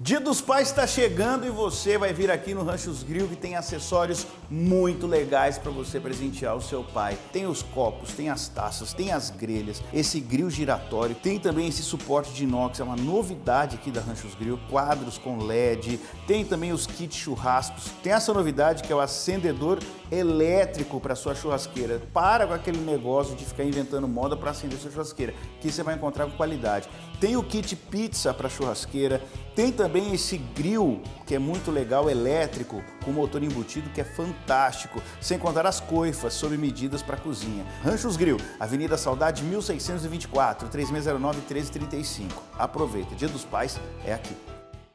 Dia dos Pais está chegando e você vai vir aqui no Ranchos Grill, que tem acessórios muito legais para você presentear o seu pai. Tem os copos, tem as taças, tem as grelhas, esse grill giratório, tem também esse suporte de inox, é uma novidade aqui da Ranchos Grill, quadros com LED, tem também os kits churrascos, tem essa novidade que é o acendedor elétrico para sua churrasqueira. Para com aquele negócio de ficar inventando moda para acender sua churrasqueira, que você vai encontrar com qualidade. Tem o kit pizza para churrasqueira, tem também esse grill, que é muito legal, elétrico, com motor embutido, que é fantástico. Sem contar as coifas, sob medidas para cozinha. Ranchos Grill, Avenida Saudade, 1624, 3609-1335. Aproveita, Dia dos Pais é aqui.